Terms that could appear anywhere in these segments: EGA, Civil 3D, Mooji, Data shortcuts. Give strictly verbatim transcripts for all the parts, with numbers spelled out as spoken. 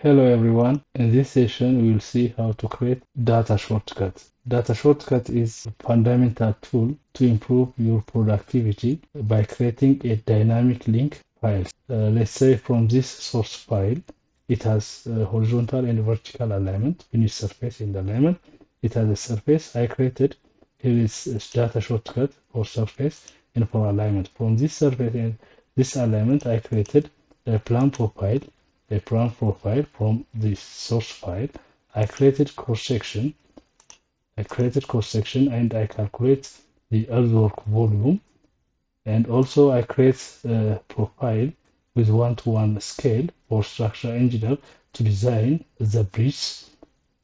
Hello everyone, in this session we will see how to create data shortcuts. Data shortcut is a fundamental tool to improve your productivity by creating a dynamic link file. Uh, let's say from this source file, it has a horizontal and vertical alignment, finish surface and alignment. It has a surface I created. Here is a data shortcut for surface and for alignment. From this surface and this alignment, I created a plan profile. A plan profile from this source file. I created cross section. I created cross section and I calculate the earthwork volume. And also I create a profile with one-to-one scale for structural engineer to design the bridge.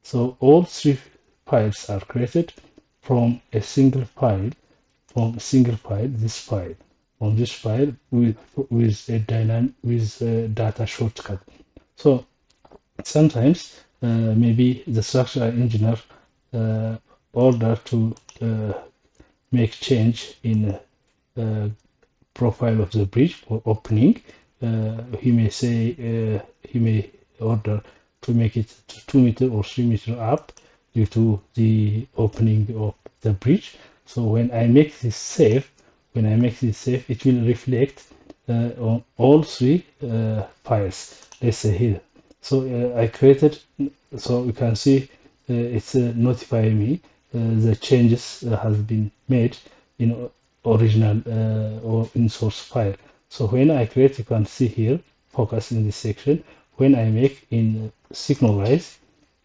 So all three files are created from a single file. From a single file, this file. On this file with with a dynamic with a data shortcut. So sometimes uh, maybe the structural engineer uh, order to uh, make change in uh, profile of the bridge or opening. Uh, he may say uh, he may order to make it two meter or three meter up due to the opening of the bridge. So when I make this save. When I make this save, it will reflect uh, on all three uh, files. Let's say here. So uh, I created, so you can see uh, it's uh, notifying me uh, the changes uh, has been made in original uh, or in source file. So when I create, you can see here, focus in this section. When I make in signalize,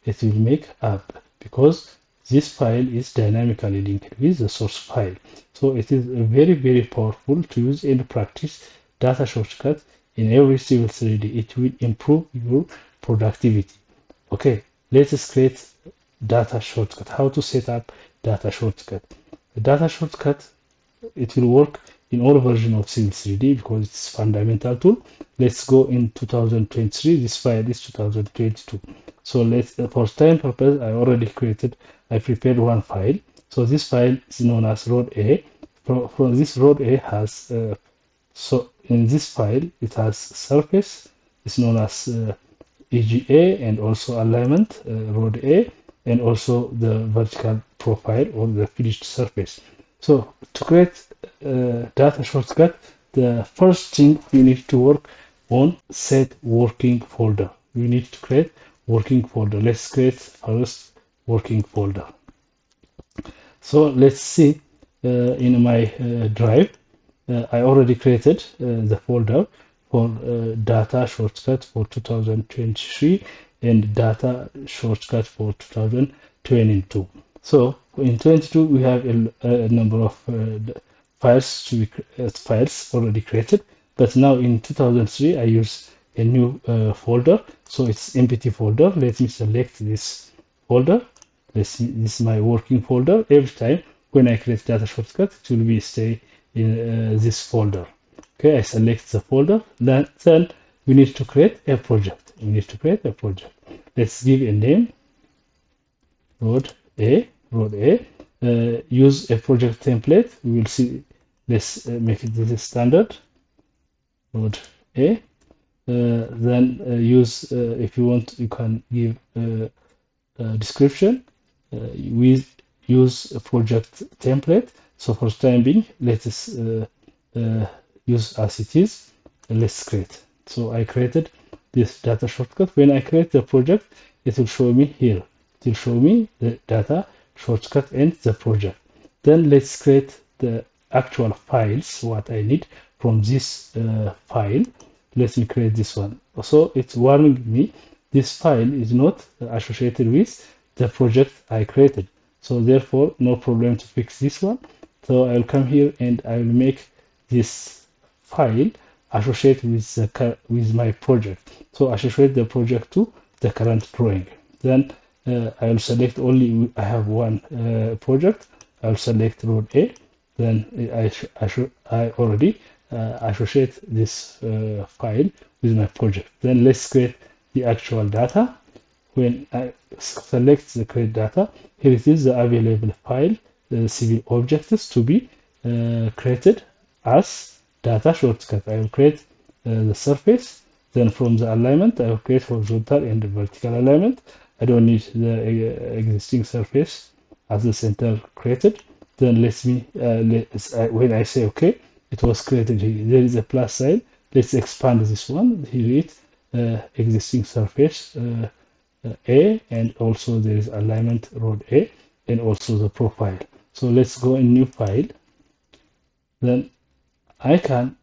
it will make up because this file is dynamically linked with the source file. So it is very, very powerful to use and practice data shortcut in every Civil three D. It will improve your productivity. Okay, let us create data shortcut. How to set up data shortcut. The data shortcut, it will work in all versions of Civil three D because it's a fundamental tool. Let's go in two thousand twenty-three. This file is two thousand twenty-two. So let's, for time purpose, I already created, I prepared one file. So this file is known as road A. From, from this road A has, uh, so in this file, it has surface, it's known as uh, E G A, and also alignment, uh, road A, and also the vertical profile or the finished surface. So to create uh, data shortcut, the first thing you need to work on set working folder. You need to create working folder. Let's create first working folder. So let's see uh, in my uh, drive, uh, I already created uh, the folder for uh, data shortcut for two thousand twenty-three and data shortcut for two thousand twenty-two. So in twenty-two we have a, a number of uh, files to be, uh, files already created, but now in two thousand three I use a new uh, folder. So it's empty folder. Let me select this folder. Let's see, this is my working folder. Every time when I create data shortcut, it will be stay in uh, this folder. Okay, I select the folder. Then, then we need to create a project. We need to create a project. Let's give a name. Road A. Road A. Uh, use a project template. We will see. Let's uh, make it this standard. Road A. Uh, then uh, use, uh, if you want, you can give uh, a description. Uh, we use a project template. So for time being, let us uh, uh, use as it is. Let's create. So I created this data shortcut. When I create the project, it will show me here. It will show me the data shortcut and the project. Then let's create the actual files, what I need from this uh, file. Let me create this one. So it's warning me this file is not associated with the project I created. So therefore, no problem to fix this one. So I'll come here and I will make this file associate with the, with my project. So associate the project to the current drawing. Then uh, I will select only I have one uh, project. I'll select road A. Then I I, I already. Uh, associate this uh, file with my project. Then let's create the actual data. When I select the create data, here it is the available file, the civil objects to be uh, created as data shortcut. I will create uh, the surface Then from the alignment, I will create horizontal and vertical alignment. I don't need the existing surface as the center created. Then let me, uh, let's, uh, when I say okay, it was created here. There is a plus sign. Let's expand this one. Here it uh, existing surface uh, uh, A, and also there is alignment road A, and also the profile. So let's go in new file. Then I can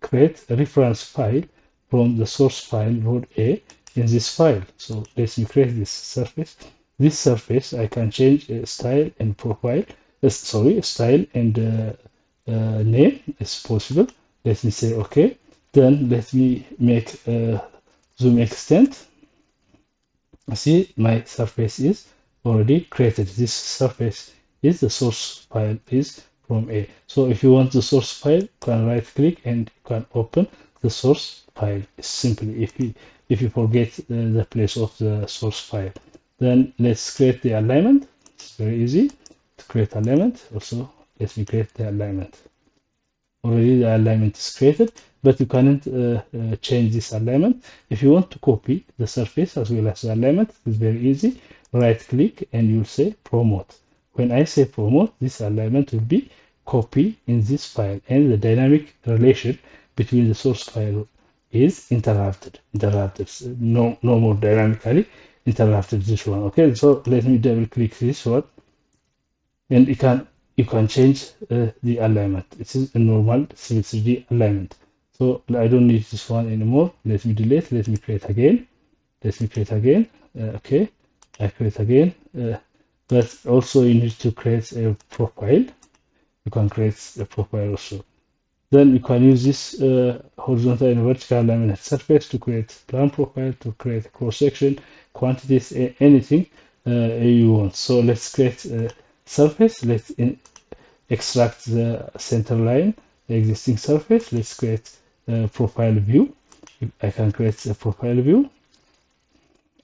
create a reference file from the source file road A in this file. So let's create this surface. This surface I can change uh, style and profile. Uh, sorry, style and uh, uh, name is possible. Let me say okay. Then let me make uh, zoom extent. See, my surface is already created. This surface is the source file is from A. So if you want the source file, you can right click and you can open the source file simply. If you if you forget uh, the place of the source file, then let's create the alignment. It's very easy to create alignment. Also, let me create the alignment. Already the alignment is created, but you can't uh, uh, change this alignment. If you want to copy the surface as well as the alignment, it's very easy. Right click and you'll say promote. When I say promote, this alignment will be copied in this file, and the dynamic relation between the source file is interrupted. Interrupted. No, no more dynamically interrupted. This one. Okay. So let me double click this one, and you can you can change uh, the alignment. It is a normal Civil three D alignment. So I don't need this one anymore. Let me delete. Let me create again. Let me create again. Uh, okay. I create again. Uh, But also you need to create a profile. You can create a profile also. Then you can use this uh, horizontal and vertical alignment surface to create plan profile, to create cross section, quantities, anything uh, you want. So let's create a surface. Let's in extract the center line, the existing surface. Let's create a profile view. I can create a profile view.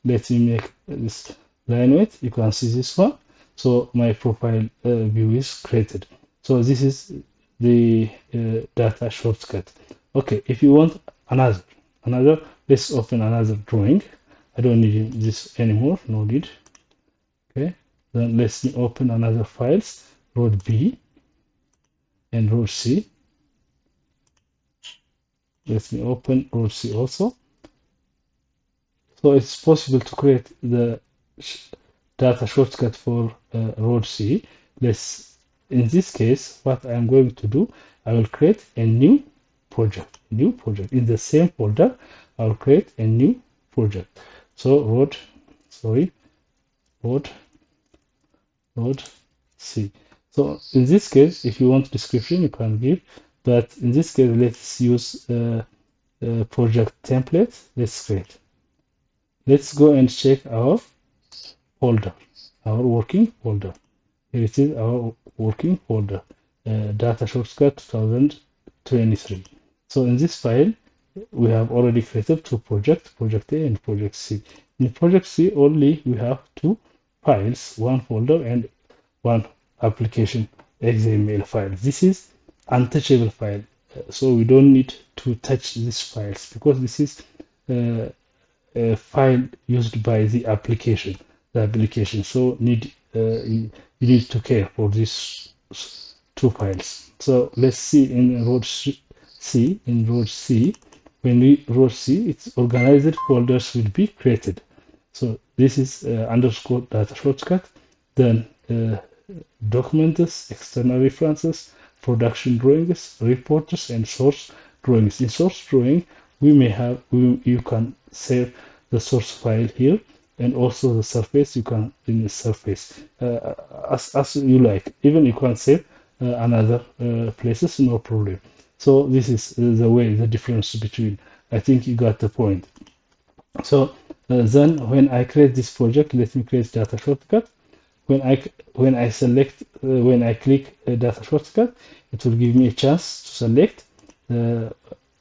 Let me make this line width. You can see this one. So my profile uh, view is created. So this is the uh, data shortcut. Okay, if you want another another let's open another drawing. I don't need this anymore, no need. Okay, then let's open another files, road B and road C. Let me open road C also. So it's possible to create the data shortcut for uh, road C. Let's, in this case, what I'm going to do, I will create a new project. New project in the same folder. I will create a new project. So road, sorry, road, road C. So in this case, if you want description, you can give. But in this case, let's use uh, uh, project template. Let's create. Let's go and check our folder, our working folder. Here it is, our working folder, uh, data shortcut two thousand twenty-three. So in this file, we have already created two projects, project A and project C. In project C only, we have two files, one folder and one application X M L file. This is untouchable file, so we don't need to touch these files because this is uh, a file used by the application. The application, so need uh, you need to care for these two files. So let's see in road C. In road C, when we road C, it's organized folders will be created. So this is uh, underscore data shortcut. Then uh, documents, external references, production drawings, reporters, and source drawings. In source drawing, we may have we, you can save the source file here. And also the surface, you can in the surface uh, as, as you like. Even you can save uh, another uh, places, no problem. So this is uh, the way, the difference between. I think you got the point. So uh, then when I create this project, let me create data shortcut. When I when I select uh, when I click uh, data shortcut, it will give me a chance to select uh,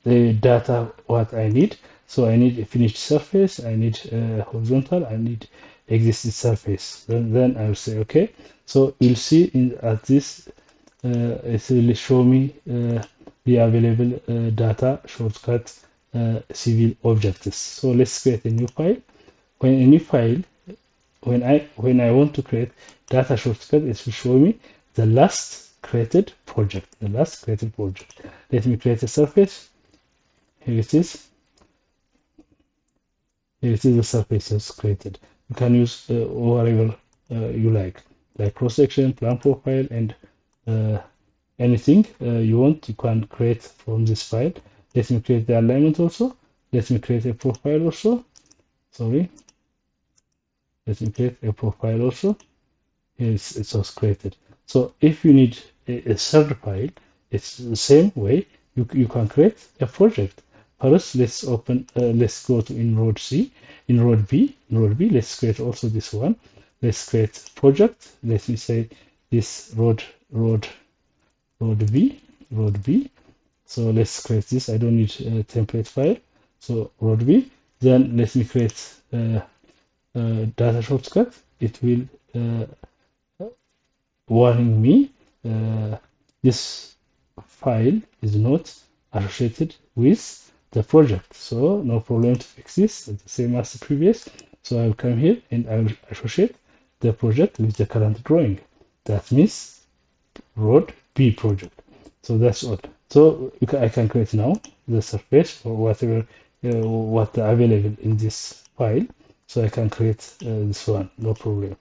the data what I need. So I need a finished surface, I need uh, horizontal, I need existing surface. Then, then I will say okay. So you'll see in at this, uh, it will show me uh, the available uh, data shortcut uh, civil objects. So let's create a new file. When a new file, when I when I want to create data shortcut, it will show me the last created project. The last created project. Let me create a surface. Here it is. Here it is the surface that's created. You can use uh, whatever uh, you like, like cross section, plan profile, and uh, anything uh, you want. You can create from this file. Let me create the alignment also. Let me create a profile also. Sorry. Let me create a profile also. It's it's also created. So if you need a, a third file, it's the same way. You you can create a project. First, let's open. Uh, let's go to Inroad C, Inroad B, Inroad B. Let's create also this one. Let's create project. Let me say this road road road B, road B. So let's create this. I don't need a template file. So road B. Then let me create uh, uh, data shortcut. It will uh, warning me uh, this file is not associated with the project, so no problem to fix this, the same as the previous. So I'll come here and I will associate the project with the current drawing. That means road B project. So that's all. So I can create now the surface or whatever uh, what available in this file. So I can create uh, this one, no problem.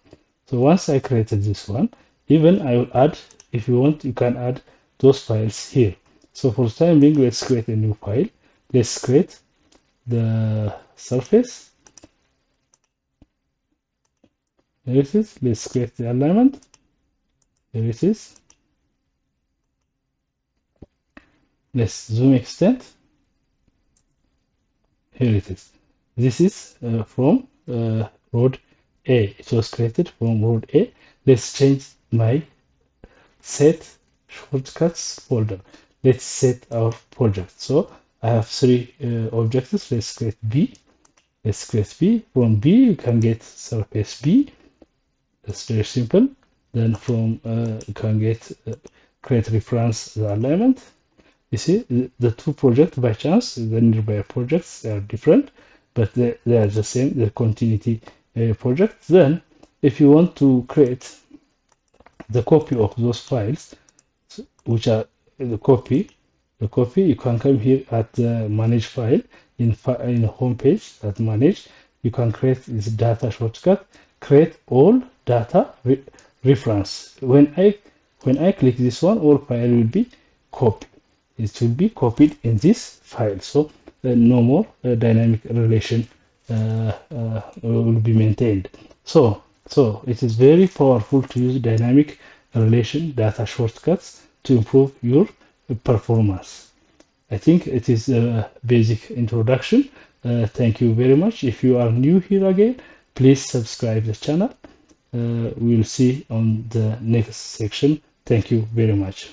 So once I created this one, even I will add, if you want, you can add those files here. So for the time being, let's create a new file. Let's create the surface. There it is. Let's create the alignment. There it is. Let's zoom extent. Here it is. This is uh, from uh, road A. It was created from road A. Let's change my set shortcuts folder. Let's set our project. So I have three uh, objectives. Let's create B. Let's create B. From B, you can get surface B. That's very simple. Then from uh, you can get uh, create reference the alignment. You see the, the two projects by chance, the nearby projects are different, but they, they are the same. The continuity uh, project. Then, if you want to create the copy of those files, which are the copy. The copy, you can come here at the manage file in fi in home page at manage. You can create this data shortcut, create all data re reference. When I when I click this one, all file will be copied. It will be copied in this file. So uh, no more uh, dynamic relation uh, uh, will be maintained. So so it is very powerful to use dynamic relation data shortcuts to improve your performance. I think it is a basic introduction. Uh, thank you very much. If you are new here again, please subscribe the channel. Uh, we'll see on the next section. Thank you very much.